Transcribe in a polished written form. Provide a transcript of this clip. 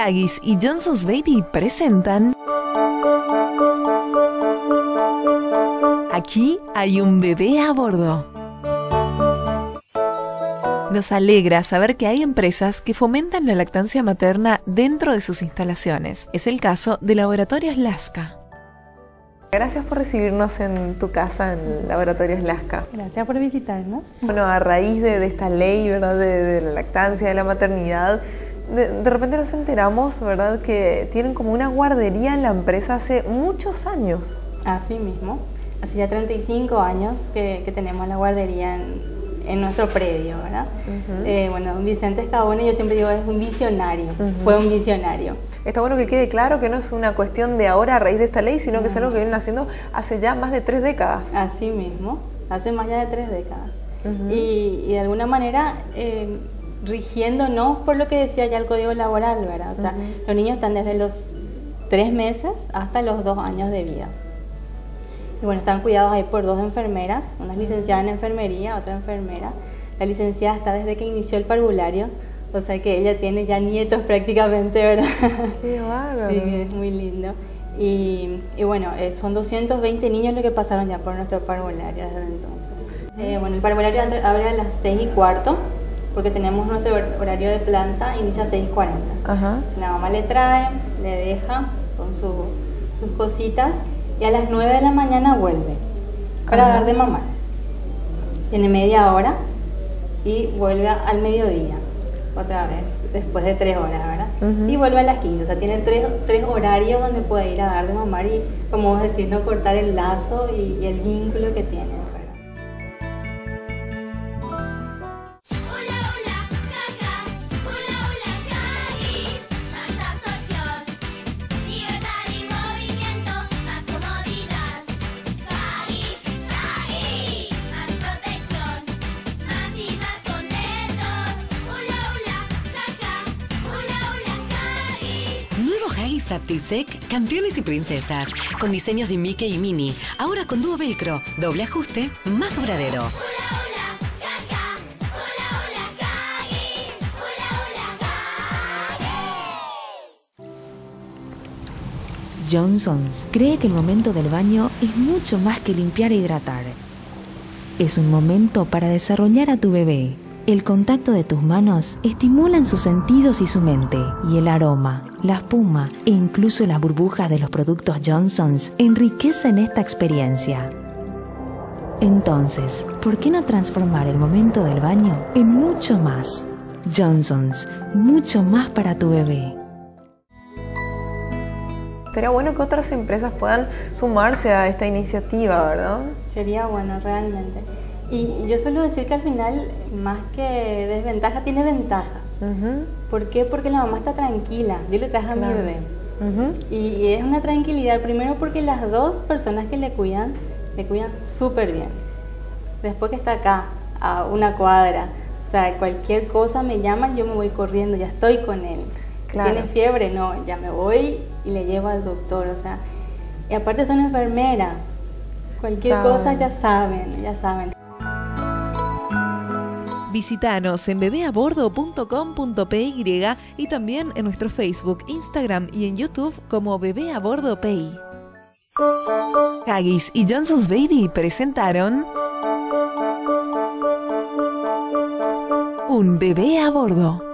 Takagis y Johnson's Baby presentan... Aquí hay un bebé a bordo. Nos alegra saber que hay empresas que fomentan la lactancia materna dentro de sus instalaciones. Es el caso de Laboratorios Lasca. Gracias por recibirnos en tu casa, en Laboratorios Lasca. Gracias por visitarnos. Bueno, a raíz de esta ley, ¿verdad?, de la lactancia, de la maternidad, de repente nos enteramos, ¿verdad?, que tienen como una guardería en la empresa hace muchos años. Así mismo. Hace ya 35 años que tenemos la guardería en nuestro predio, ¿verdad? Bueno, Vicente Scavone, yo siempre digo, es un visionario, fue un visionario. Está bueno que quede claro que no es una cuestión de ahora a raíz de esta ley, sino que es algo que vienen haciendo hace ya más de 3 décadas. Así mismo, hace más ya de 3 décadas. Y de alguna manera... rigiéndonos por lo que decía ya el código laboral, ¿verdad? O sea, los niños están desde los 3 meses hasta los 2 años de vida. Y bueno, están cuidados ahí por 2 enfermeras, una es licenciada en enfermería, otra enfermera. La licenciada está desde que inició el parvulario, o sea que ella tiene ya nietos prácticamente, ¿verdad? ¡Qué bárbaro! Sí, es muy lindo. Y bueno, son 220 niños los que pasaron ya por nuestro parvulario desde entonces. Bueno, el parvulario abre a las 6:15. Porque tenemos nuestro horario de planta, inicia a 6:40. La mamá le trae, le deja con sus cositas y a las 9 de la mañana vuelve para dar de mamar. Tiene media hora y vuelve al mediodía, otra vez, después de 3 horas, ¿verdad? Y vuelve a las 15, o sea, tiene tres horarios donde puede ir a dar de mamar y, como vos decís, no cortar el lazo y el vínculo que tiene, ¿verdad? Sutilsec, campeones y princesas, con diseños de Mickey y Minnie, ahora con dúo velcro, doble ajuste, más duradero. Johnson's cree que el momento del baño es mucho más que limpiar e hidratar. Es un momento para desarrollar a tu bebé. El contacto de tus manos estimulan sus sentidos y su mente, y el aroma, la espuma e incluso las burbujas de los productos Johnson's enriquecen esta experiencia. Entonces, ¿por qué no transformar el momento del baño en mucho más? Johnson's, mucho más para tu bebé. Sería bueno que otras empresas puedan sumarse a esta iniciativa, ¿verdad? Sería bueno, realmente. Y yo suelo decir que al final, más que desventaja, tiene ventajas. ¿Por qué? Porque la mamá está tranquila. Yo le traje a mi bebé. Y es una tranquilidad, primero porque las dos personas que le cuidan súper bien. Después que está acá, a una cuadra, o sea, cualquier cosa me llaman, yo me voy corriendo, ya estoy con él. ¿Tiene fiebre? No, ya me voy y le llevo al doctor, o sea. Y aparte son enfermeras. Cualquier cosa ya saben, ya saben. Visítanos en bebeabordo.com.py y también en nuestro Facebook, Instagram y en YouTube como bebeabordo.py. Takagis y Johnson's Baby presentaron Un bebé a bordo.